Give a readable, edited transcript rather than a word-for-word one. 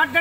shotgun